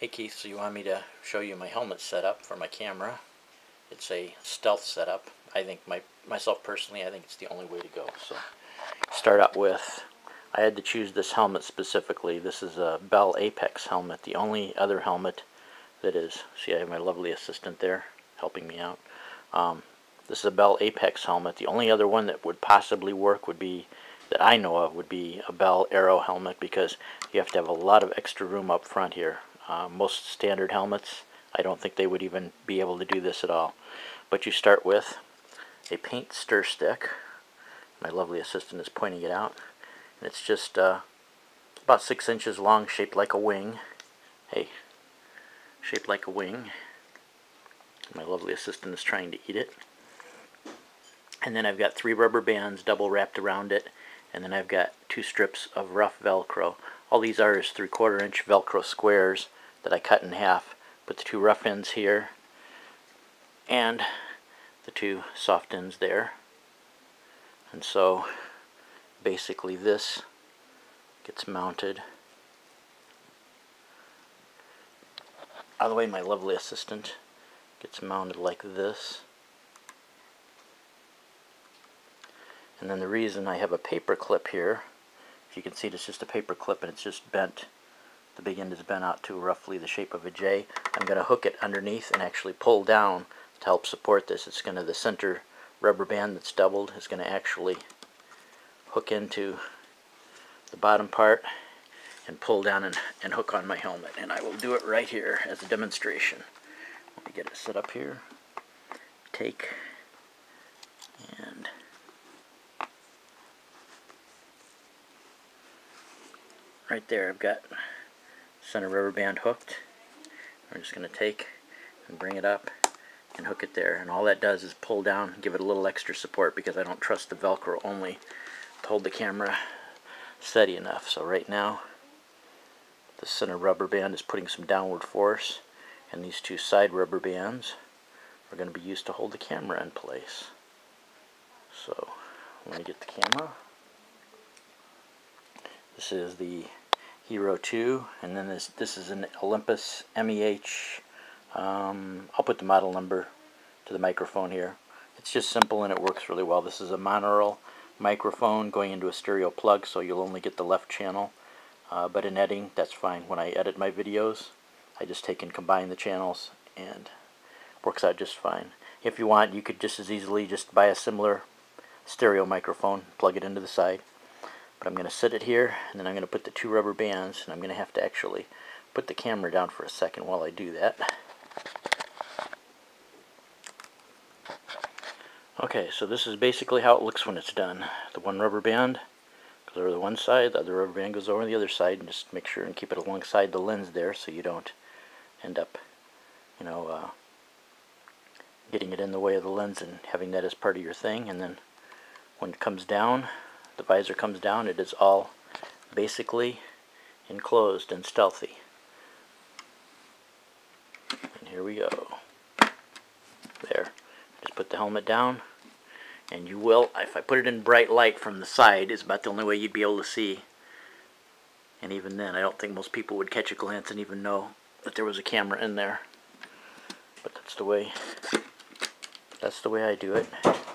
Hey Keith, so you want me to show you my helmet setup for my camera? It's a stealth setup. I think myself personally, I think it's the only way to go. So start out with, I had to choose this helmet specifically. This is a Bell Apex helmet, the only other helmet that is, see I have my lovely assistant there helping me out. This is a Bell Apex helmet. The only other one that would possibly work would be, that I know of, would be a Bell Aero helmet because you have to have a lot of extra room up front here. Most standard helmets, I don't think they would even be able to do this at all. But you start with a paint stir stick. My lovely assistant is pointing it out. And it's just about 6 inches long, shaped like a wing. Hey, shaped like a wing. My lovely assistant is trying to eat it. And then I've got 3 rubber bands double wrapped around it. And then I've got 2 strips of rough Velcro. All these are is 3/4 inch Velcro squares that I cut in half, put the 2 rough ends here and the 2 soft ends there. And so basically this gets mounted. Out of the way, my lovely assistant, gets mounted like this. And then the reason I have a paper clip here, if you can see it's just a paper clip and it's just bent, the big end is bent out to roughly the shape of a J. I'm going to hook it underneath and actually pull down to help support this. It's going to, the center rubber band that's doubled is going to actually hook into the bottom part and pull down and hook on my helmet. And I will do it right here as a demonstration. Let me get it set up here. Take and right there, I've got center rubber band hooked. I'm just going to take and bring it up and hook it there. And all that does is pull down, give it a little extra support because I don't trust the Velcro only to hold the camera steady enough. So right now, the center rubber band is putting some downward force, and these 2 side rubber bands are going to be used to hold the camera in place. So let me get the camera. This is the Hero 2, and then this is an Olympus MEH. I'll put the model number to the microphone here. It's just simple and it works really well. This is a monaural microphone going into a stereo plug, so you'll only get the left channel. But in editing, that's fine. When I edit my videos, I just take and combine the channels, and it works out just fine. If you want, you could just as easily just buy a similar stereo microphone, plug it into the side. But I'm going to sit it here, and then I'm going to put the 2 rubber bands, and I'm going to have to actually put the camera down for a second while I do that. Okay, so this is basically how it looks when it's done. The 1 rubber band goes over to one side, the other rubber band goes over to the other side, and just make sure and keep it alongside the lens there so you don't end up, you know, getting it in the way of the lens and having that as part of your thing. And then when it comes down, the visor comes down, it is all basically enclosed and stealthy. And here we go. There. Just put the helmet down, and you will, if I put it in bright light from the side, is about the only way you'd be able to see. And even then, I don't think most people would catch a glance and even know that there was a camera in there. But that's the way I do it.